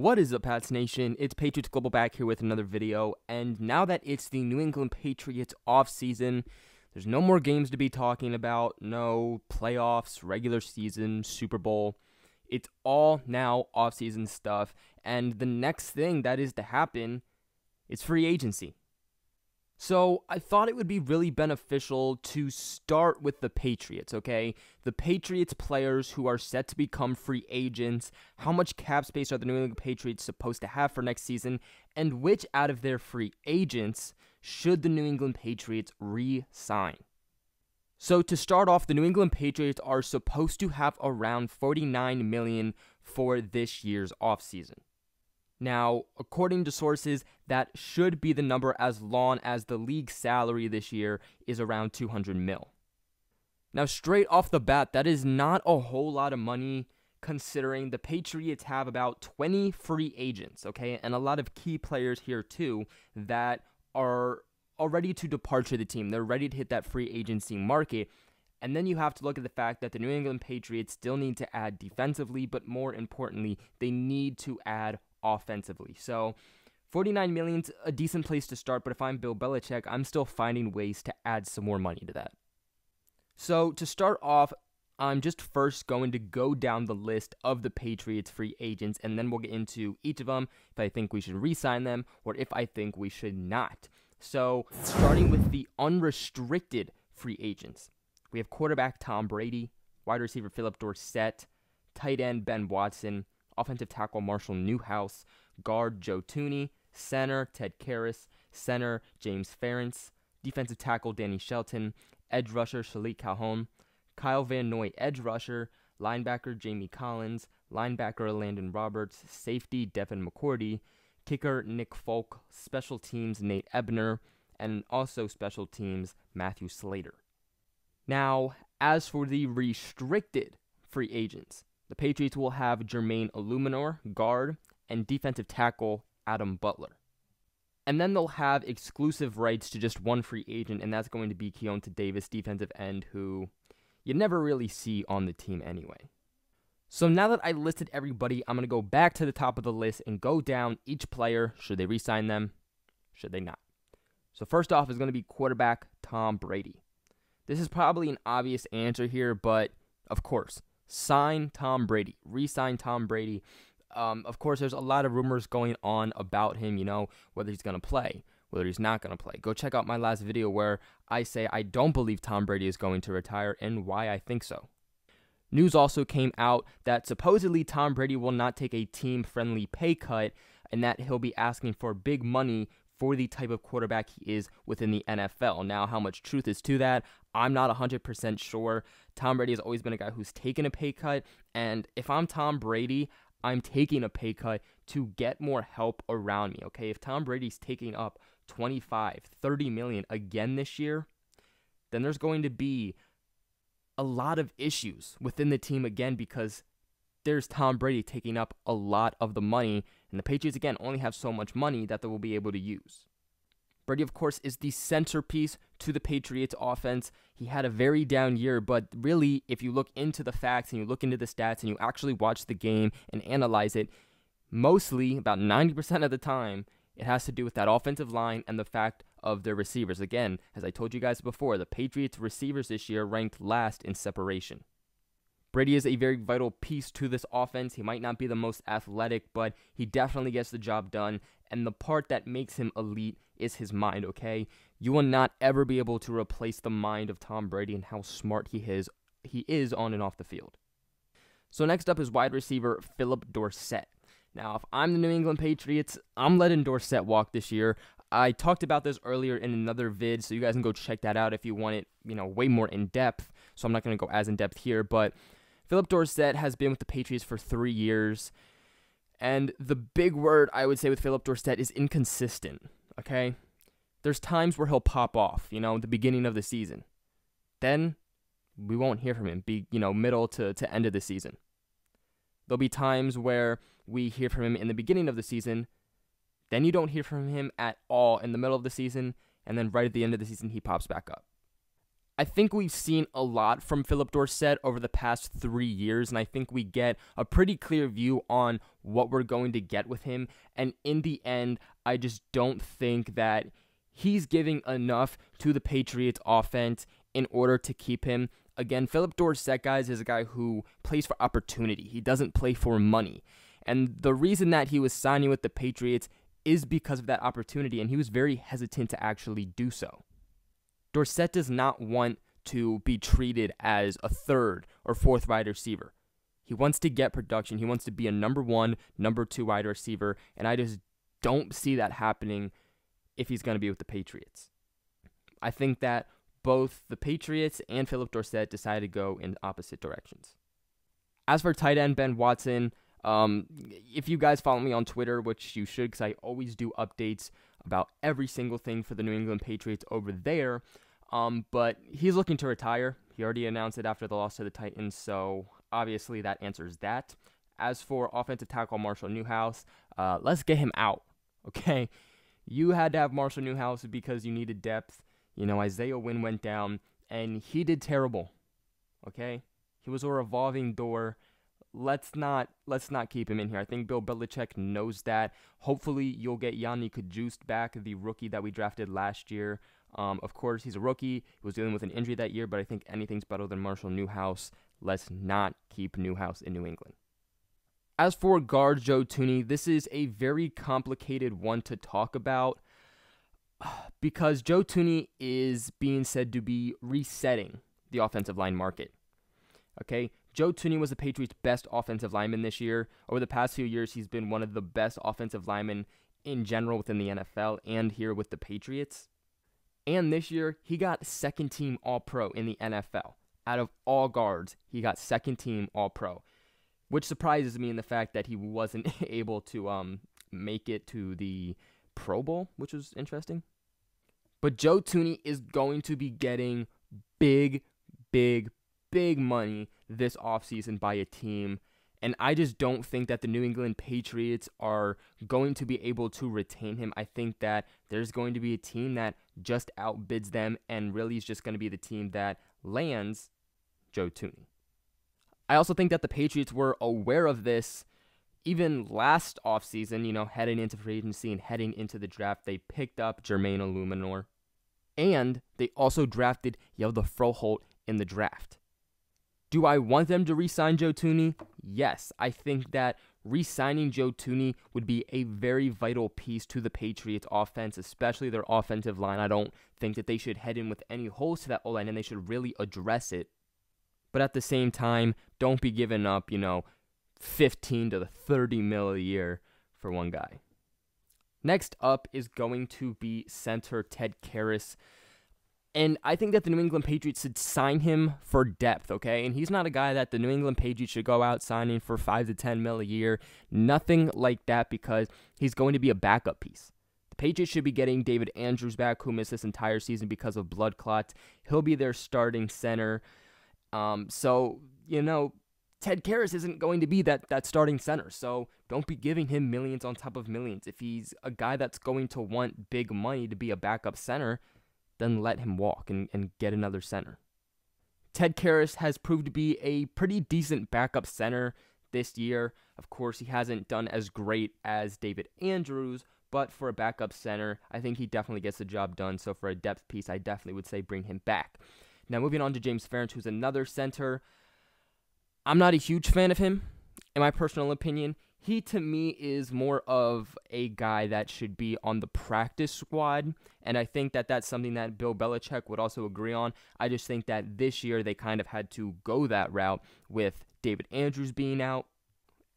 What is up, Pats Nation? It's Patriots Global back here with another video, and now that it's the New England Patriots offseason, there's no more games to be talking about, no playoffs, regular season, Super Bowl. It's all now offseason stuff, and the next thing that is to happen is free agency. So I thought it would be really beneficial to start with the Patriots, okay? The Patriots players who are set to become free agents, how much cap space are the New England Patriots supposed to have for next season, and which out of their free agents should the New England Patriots re-sign? So to start off, the New England Patriots are supposed to have around $49 million for this year's offseason. Now, according to sources, that should be the number as long as the league's salary this year is around $200 million. Now, straight off the bat, that is not a whole lot of money considering the Patriots have about 20 free agents, okay? And a lot of key players here, too, that are ready to departure the team. They're ready to hit that free agency market. And then you have to look at the fact that the New England Patriots still need to add defensively, but more importantly, they need to add offensively. So $49 million's a decent place to start, but if I'm Bill Belichick, I'm still finding ways to add some more money to that. So to start off, I'm just first going to go down the list of the Patriots free agents, and then we'll get into each of them, if I think we should re-sign them, or if I think we should not. So starting with the unrestricted free agents, we have quarterback Tom Brady, wide receiver Philip Dorsett, tight end Ben Watson, offensive tackle Marshall Newhouse, guard Joe Thuney, center Ted Karras, center James Ferentz, defensive tackle Danny Shelton, edge rusher Shilique Calhoun, Kyle Van Noy edge rusher, linebacker Jamie Collins, linebacker Elandon Roberts, safety Devin McCourty, kicker Nick Folk, special teams Nate Ebner, and also special teams Matthew Slater. Now, as for the restricted free agents, the Patriots will have Jermaine Eluemunor, guard, and defensive tackle Adam Butler. And then they'll have exclusive rights to just one free agent, and that's going to be Keionta Davis, defensive end, who you never really see on the team anyway. So now that I listed everybody, I'm going to go back to the top of the list and go down each player. Should they re-sign them? Should they not? So first off is going to be quarterback Tom Brady. This is probably an obvious answer here, but of course, sign Tom Brady, re-sign Tom Brady. Of course, there's a lot of rumors going on about him, you know, whether he's going to play, whether he's not going to play. Go check out my last video where I say I don't believe Tom Brady is going to retire and why I think so. News also came out that supposedly Tom Brady will not take a team-friendly pay cut and that he'll be asking for big money for the type of quarterback he is within the NFL. Now, how much truth is to that, I'm not 100% sure. Tom Brady has always been a guy who's taken a pay cut, and if I'm Tom Brady, I'm taking a pay cut to get more help around me, okay? If Tom Brady's taking up $25-30 million again this year, then there's going to be a lot of issues within the team again because there's Tom Brady taking up a lot of the money, and the Patriots, again, only have so much money that they will be able to use. Brady, of course, is the centerpiece to the Patriots' offense. He had a very down year, but really, if you look into the facts and you look into the stats and you actually watch the game and analyze it, mostly, about 90% of the time, it has to do with that offensive line and the fact of their receivers. Again, as I told you guys before, the Patriots' receivers this year ranked last in separation. Brady is a very vital piece to this offense. He might not be the most athletic, but he definitely gets the job done. And the part that makes him elite is his mind, okay? You will not ever be able to replace the mind of Tom Brady and how smart he is on and off the field. So next up is wide receiver Philip Dorsett. Now, if I'm the New England Patriots, I'm letting Dorsett walk this year. I talked about this earlier in another vid, so you guys can go check that out if you want it, you know, way more in-depth. So I'm not going to go as in-depth here, but Philip Dorsett has been with the Patriots for 3 years, and the big word I would say with Philip Dorsett is inconsistent, okay? There's times where he'll pop off, you know, at the beginning of the season. Then we won't hear from him, you know, middle to end of the season. There'll be times where we hear from him in the beginning of the season, then you don't hear from him at all in the middle of the season, and then right at the end of the season, he pops back up. I I think we've seen a lot from Philip Dorsett over the past 3 years, and I think we get a pretty clear view on what we're going to get with him. And in the end, I just don't think that he's giving enough to the Patriots offense in order to keep him. Again, Philip Dorsett, guys, is a guy who plays for opportunity. He doesn't play for money. And the reason that he was signing with the Patriots is because of that opportunity, and he was very hesitant to actually do so. Dorsett does not want to be treated as a third or fourth wide receiver. He wants to get production. He wants to be a number one, number two wide receiver, and I just don't see that happening if he's going to be with the Patriots. I think that both the Patriots and Philip Dorsett decided to go in opposite directions. As for tight end Ben Watson, if you guys follow me on Twitter, which you should because I always do updates about every single thing for the New England Patriots over there, but he's looking to retire. He already announced it after the loss to the Titans, so obviously that answers that. As for offensive tackle Marshall Newhouse, let's get him out, okay? You had to have Marshall Newhouse because you needed depth. You know, Isaiah Wynn went down, and he did terrible, okay? He was a revolving door. Let's not keep him in here. I think Bill Belichick knows that. Hopefully, you'll get Yannick Jouste back, the rookie that we drafted last year. Of course, he's a rookie. He was dealing with an injury that year, but I think anything's better than Marshall Newhouse. Let's not keep Newhouse in New England. As for guard Joe Thuney, this is a very complicated one to talk about because Joe Thuney is being said to be resetting the offensive line market. Okay, Joe Thuney was the Patriots' best offensive lineman this year. Over the past few years, he's been one of the best offensive linemen in general within the NFL and here with the Patriots. And this year, he got second-team All-Pro in the NFL. Out of all guards, he got second-team All-Pro, which surprises me in the fact that he wasn't able to make it to the Pro Bowl, which was interesting. But Joe Thuney is going to be getting big money this offseason by a team, and I just don't think that the New England Patriots are going to be able to retain him. I think that there's going to be a team that just outbids them and really is just going to be the team that lands Joe Thuney. I also think that the Patriots were aware of this even last offseason, you know, heading into free agency and heading into the draft. They picked up Jermaine Eluemunor, and they also drafted Hjalte Froholdt in the draft. Do I want them to re-sign Joe Thuney? Yes. I think that re-signing Joe Thuney would be a very vital piece to the Patriots' offense, especially their offensive line. I don't think that they should head in with any holes to that O-line, and they should really address it. But at the same time, don't be giving up, you know, 15 to the 30 mil a year for one guy. Next up is going to be center Ted Karras. And I think that the New England Patriots should sign him for depth, okay? And he's not a guy that the New England Patriots should go out signing for 5 to 10 mil a year. Nothing like that, because he's going to be a backup piece. The Patriots should be getting David Andrews back, who missed this entire season because of blood clots. He'll be their starting center. So, you know, Ted Karras isn't going to be that starting center. So don't be giving him millions on top of millions. If he's a guy that's going to want big money to be a backup center, then let him walk and get another center. Ted Karras has proved to be a pretty decent backup center this year. Of course, he hasn't done as great as David Andrews, but for a backup center, I think he definitely gets the job done. So for a depth piece, I definitely would say bring him back. Now moving on to James Ferentz, who's another center. I'm not a huge fan of him, in my personal opinion. He, to me, is more of a guy that should be on the practice squad, and I think that that's something that Bill Belichick would also agree on. I just think that this year they kind of had to go that route with David Andrews being out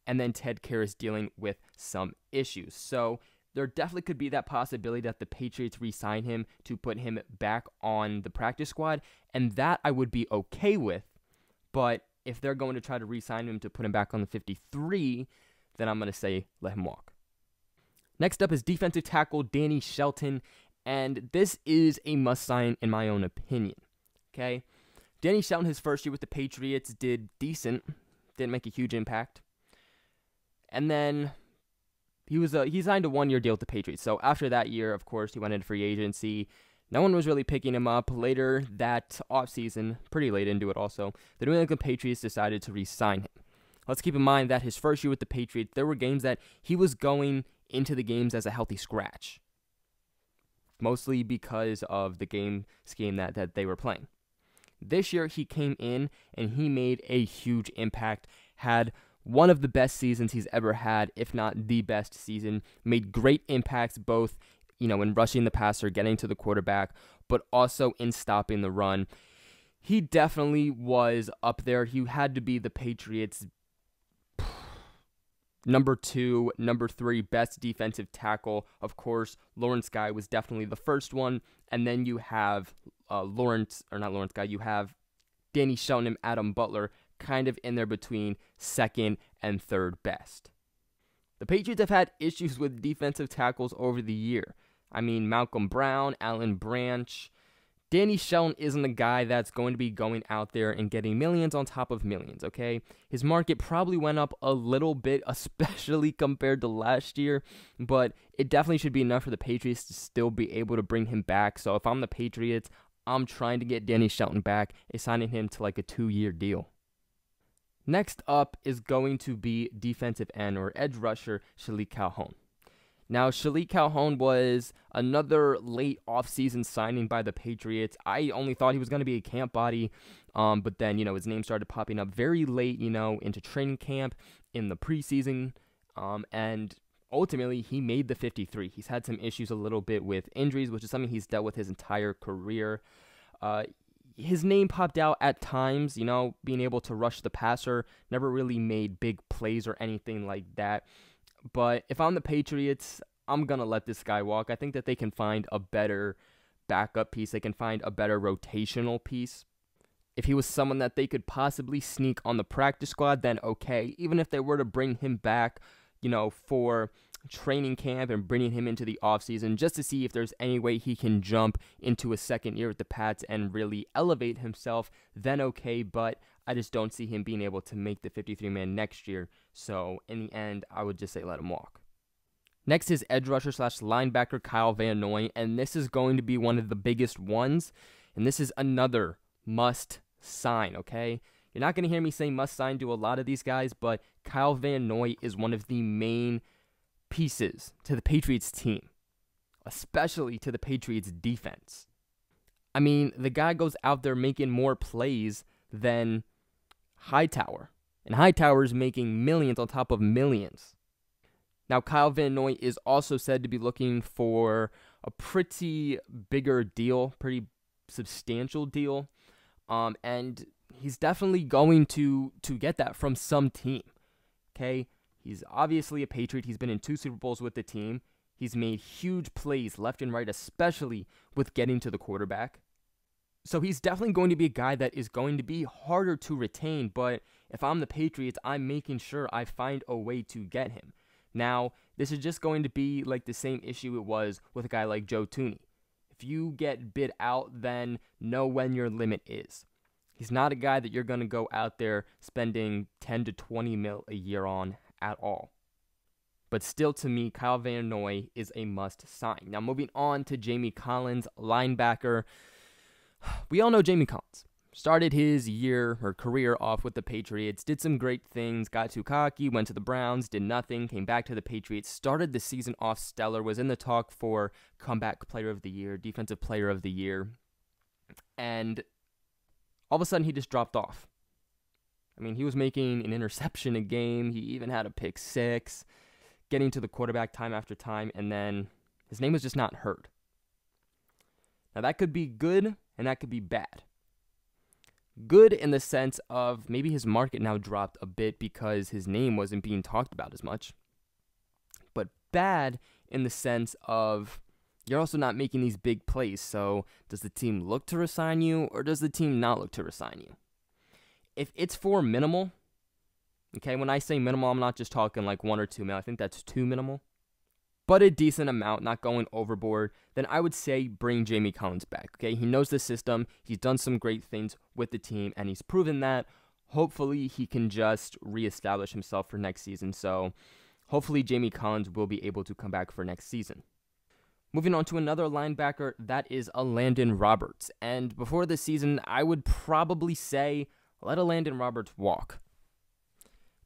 and then Ted Karras dealing with some issues. So there definitely could be that possibility that the Patriots re-sign him to put him back on the practice squad, and that I would be okay with. But if they're going to try to re-sign him to put him back on the 53, then I'm going to say let him walk. Next up is defensive tackle Danny Shelton, and this is a must-sign in my own opinion, okay? Danny Shelton, his first year with the Patriots, did decent, didn't make a huge impact, and then he signed a one-year deal with the Patriots. So after that year, of course, he went into free agency. No one was really picking him up. Later that offseason, pretty late into it also, the New England Patriots decided to re-sign him. Let's keep in mind that his first year with the Patriots, there were games that he was going into the games as a healthy scratch, mostly because of the game scheme that they were playing. This year, he came in and he made a huge impact, had one of the best seasons he's ever had, if not the best season, made great impacts both, you know, in rushing the passer, getting to the quarterback, but also in stopping the run. He definitely was up there. He had to be the Patriots' number 2, number 3 best defensive tackle. Of course, Lawrence Guy was definitely the first one, and then you have you have Danny Shelton and Adam Butler, kind of in there between 2nd and 3rd best. The Patriots have had issues with defensive tackles over the year. I mean, Malcolm Brown, Alan Branch. Danny Shelton isn't a guy that's going to be going out there and getting millions on top of millions, okay? His market probably went up a little bit, especially compared to last year, but it definitely should be enough for the Patriots to still be able to bring him back. So if I'm the Patriots, I'm trying to get Danny Shelton back, assigning him to like a 2-year deal. Next up is going to be defensive end or edge rusher Shilique Calhoun. Now, Shilique Calhoun was another late offseason signing by the Patriots. I only thought he was going to be a camp body, but then, you know, his name started popping up very late, you know, into training camp, in the preseason, and ultimately he made the 53. He's had some issues a little bit with injuries, which is something he's dealt with his entire career. His name popped out at times, you know, being able to rush the passer, never really made big plays or anything like that. But if I'm the Patriots, I'm going to let this guy walk. I think that they can find a better backup piece. They can find a better rotational piece. If he was someone that they could possibly sneak on the practice squad, then okay. Even if they were to bring him back, you know, for training camp and bringing him into the offseason just to see if there's any way he can jump into a 2nd year with the Pats and really elevate himself, then okay, but I just don't see him being able to make the 53-man next year, so in the end, I would just say let him walk. Next is edge rusher / linebacker Kyle Van Noy, and this is going to be one of the biggest ones, and this is another must sign, okay? You're not going to hear me say must sign to a lot of these guys, but Kyle Van Noy is one of the main pieces to the Patriots team, especially to the Patriots defense. I mean, the guy goes out there making more plays than Hightower, and Hightower is making millions on top of millions. Now, Kyle Van Noy is also said to be looking for a pretty bigger deal, pretty substantial deal, and he's definitely going to get that from some team, okay? He's obviously a Patriot. He's been in 2 Super Bowls with the team. He's made huge plays left and right, especially with getting to the quarterback. So he's definitely going to be a guy that is going to be harder to retain, but if I'm the Patriots, I'm making sure I find a way to get him. Now, this is just going to be like the same issue it was with a guy like Joe Thuney. If you get bid out, then know when your limit is. He's not a guy that you're going to go out there spending 10 to 20 mil a year on at all. But still, to me, Kyle Van Noy is a must sign. Now, moving on to Jamie Collins, linebacker. We all know Jamie Collins. Started his year or career off with the Patriots, did some great things, got too cocky, went to the Browns, did nothing, came back to the Patriots, started the season off stellar, was in the talk for comeback player of the year, defensive player of the year, and all of a sudden he just dropped off. I mean, he was making an interception a game. He even had a pick-6, getting to the quarterback time after time, and then his name was just not heard. Now, that could be good, and that could be bad. Good in the sense of maybe his market now dropped a bit because his name wasn't being talked about as much. But bad in the sense of you're also not making these big plays, so does the team look to resign you, or does the team not look to resign you? If it's for minimal, okay, when I say minimal, I'm not just talking like 1 or 2 mil. I think that's too minimal. But a decent amount, not going overboard, then I would say bring Jamie Collins back, okay? He knows the system. He's done some great things with the team, and he's proven that. Hopefully, he can just reestablish himself for next season. So, hopefully, Jamie Collins will be able to come back for next season. Moving on to another linebacker, that is Elandon Roberts. And before this season, I would probably say, let Elandon Roberts walk.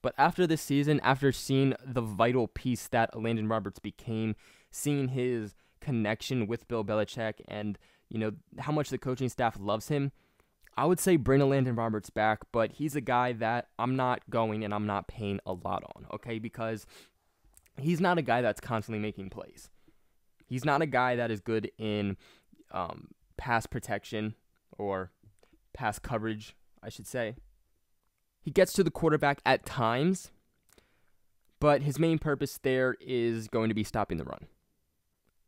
But after this season, after seeing the vital piece that Elandon Roberts became, seeing his connection with Bill Belichick and, you know, how much the coaching staff loves him, I would say bring Elandon Roberts back, but he's a guy that I'm not going and I'm not paying a lot on, okay? Because he's not a guy that's constantly making plays. He's not a guy that is good in pass protection or pass coverage, I should say. He gets to the quarterback at times, but his main purpose there is going to be stopping the run.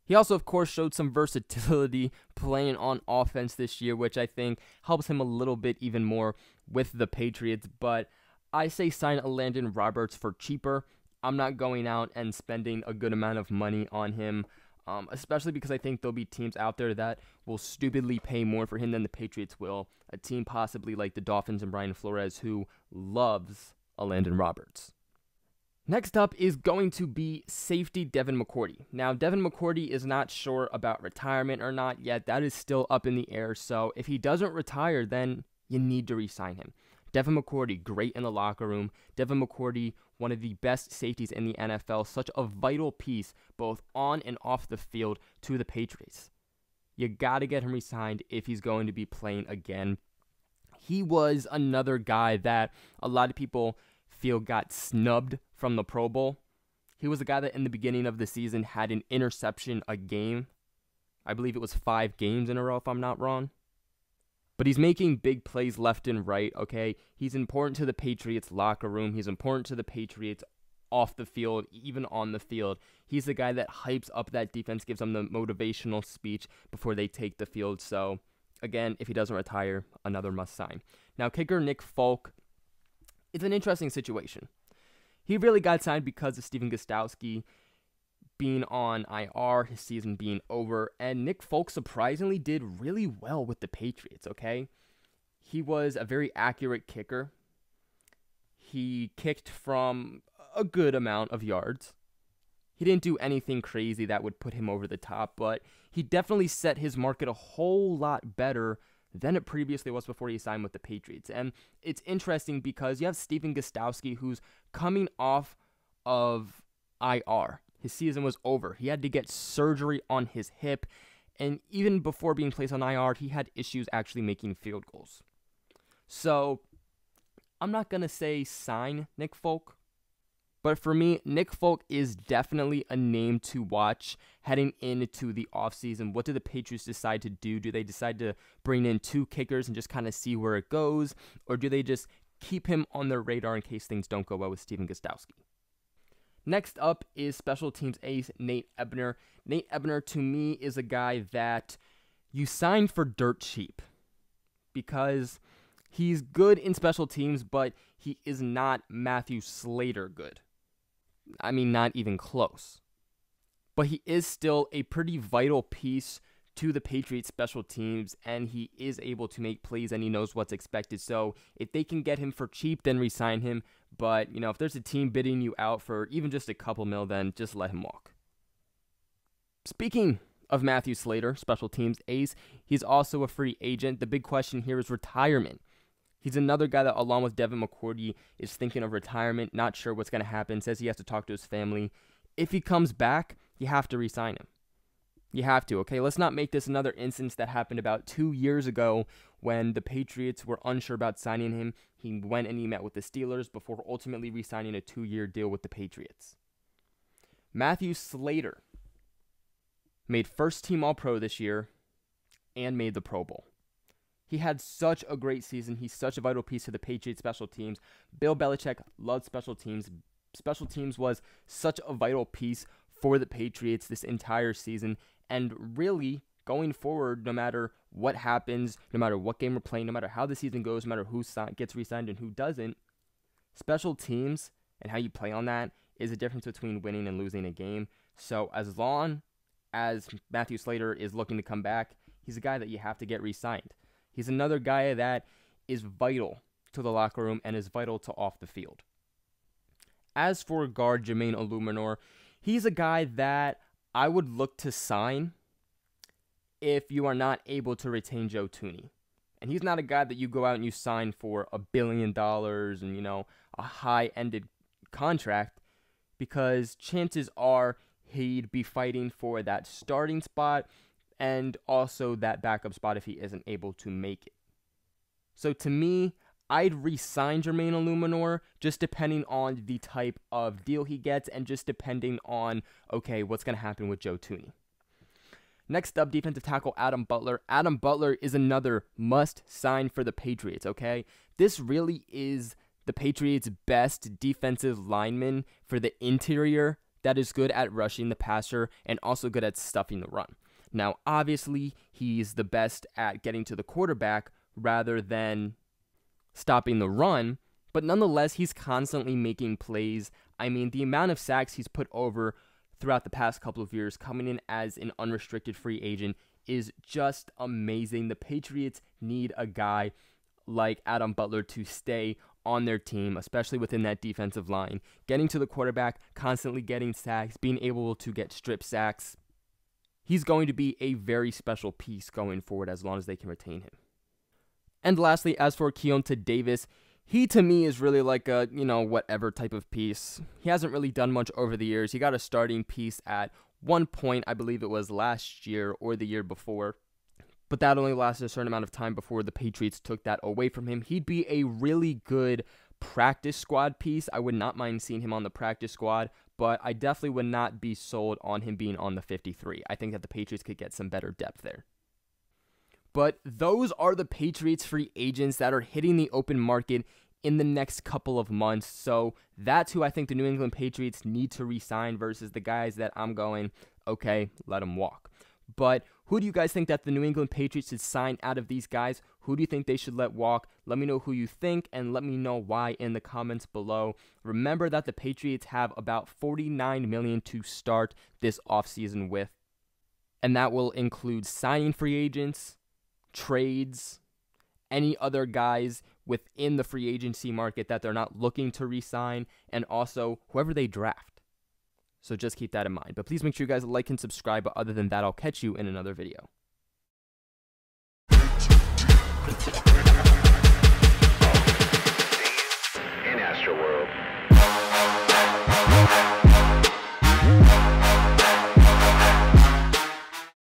He also, of course, showed some versatility playing on offense this year, which I think helps him a little bit even more with the Patriots. But I say sign Elandon Roberts for cheaper. I'm not going out and spending a good amount of money on him, especially because I think there'll be teams out there that will stupidly pay more for him than the Patriots will. A team possibly like the Dolphins and Brian Flores, who loves Elandon Roberts. Next up is going to be safety Devin McCourty. Now, Devin McCourty is not sure about retirement or not yet. That is still up in the air. So if he doesn't retire, then you need to re-sign him. Devin McCourty, great in the locker room. Devin McCourty, one of the best safeties in the NFL. Such a vital piece, both on and off the field, to the Patriots. You got to get him re-signed if he's going to be playing again. He was another guy that a lot of people feel got snubbed from the Pro Bowl. He was a guy that in the beginning of the season had an interception a game. I believe it was 5 games in a row if I'm not wrong. But he's making big plays left and right, okay? He's important to the Patriots locker room. He's important to the Patriots off the field, even on the field. He's the guy that hypes up that defense, gives them the motivational speech before they take the field. So, again, if he doesn't retire, another must sign. Now, kicker Nick Folk. It's an interesting situation. He really got signed because of Stephen Gostkowski being on IR, his season being over, and Nick Folk surprisingly did really well with the Patriots, okay? He was a very accurate kicker. He kicked from a good amount of yards. He didn't do anything crazy that would put him over the top, but he definitely set his market a whole lot better than it previously was before he signed with the Patriots. And it's interesting because you have Stephen Gostkowski, who's coming off of IR. His season was over. He had to get surgery on his hip, and even before being placed on IR, he had issues actually making field goals. So I'm not going to say sign Nick Folk, but for me, Nick Folk is definitely a name to watch heading into the offseason. What do the Patriots decide to do? Do they decide to bring in 2 kickers and just kind of see where it goes? Or do they just keep him on their radar in case things don't go well with Stephen Gostkowski? Next up is special teams ace Nate Ebner. Nate Ebner, to me, is a guy that you sign for dirt cheap because he's good in special teams, but he is not Matthew Slater good. I mean, not even close. But he is still a pretty vital piece to the Patriots special teams, and he is able to make plays, and he knows what's expected. So if they can get him for cheap, then re-sign him. But, you know, if there's a team bidding you out for even just a couple mil, then just let him walk. Speaking of Matthew Slater, special teams ace, he's also a free agent. The big question here is retirement. He's another guy that, along with Devin McCourty, is thinking of retirement, not sure what's going to happen, says he has to talk to his family. If he comes back, you have to re-sign him. You have to, okay? Let's not make this another instance that happened about 2 years ago when the Patriots were unsure about signing him. He went and he met with the Steelers before ultimately re-signing a 2-year deal with the Patriots. Matthew Slater made first-team All-Pro this year and made the Pro Bowl. He had such a great season. He's such a vital piece to the Patriots special teams. Bill Belichick loved special teams. Special teams was such a vital piece for the Patriots this entire season. And really, going forward, no matter what happens, no matter what game we're playing, no matter how the season goes, no matter who gets re-signed and who doesn't, special teams and how you play on that is the difference between winning and losing a game. So as long as Matthew Slater is looking to come back, he's a guy that you have to get re-signed. He's another guy that is vital to the locker room and is vital to off the field. As for guard Jermaine Eluemunor, he's a guy that I would look to sign if you are not able to retain Joe Thuney. And he's not a guy that you go out and you sign for $1 billion and, you know, a high-ended contract, because chances are he'd be fighting for that starting spot and also that backup spot if he isn't able to make it. So to me, I'd re-sign Jermaine Eluemunor, just depending on the type of deal he gets and just depending on, okay, what's going to happen with Joe Thuney. Next up, defensive tackle Adam Butler. Adam Butler is another must-sign for the Patriots, okay? This really is the Patriots' best defensive lineman for the interior that is good at rushing the passer and also good at stuffing the run. Now, obviously, he's the best at getting to the quarterback rather than stopping the run, but nonetheless, he's constantly making plays. I mean, the amount of sacks he's put over throughout the past couple of years, coming in as an unrestricted free agent, is just amazing. The Patriots need a guy like Adam Butler to stay on their team, especially within that defensive line. Getting to the quarterback, constantly getting sacks, being able to get strip sacks. He's going to be a very special piece going forward as long as they can retain him. And lastly, as for Keionta Davis, he to me is really like a, you know, whatever type of piece. He hasn't really done much over the years. He got a starting piece at one point, I believe it was last year or the year before. But that only lasted a certain amount of time before the Patriots took that away from him. He'd be a really good practice squad piece. I would not mind seeing him on the practice squad, but I definitely would not be sold on him being on the 53. I think that the Patriots could get some better depth there. But those are the Patriots free agents that are hitting the open market in the next couple of months. So that's who I think the New England Patriots need to re-sign versus the guys that I'm going, okay, let them walk. But who do you guys think that the New England Patriots should sign out of these guys? Who do you think they should let walk? Let me know who you think and let me know why in the comments below. Remember that the Patriots have about $49 million to start this offseason with. And that will include signing free agents, trades, any other guys within the free agency market that they're not looking to re-sign, and also whoever they draft. So just keep that in mind. But please make sure you guys like and subscribe. But other than that, I'll catch you in another video.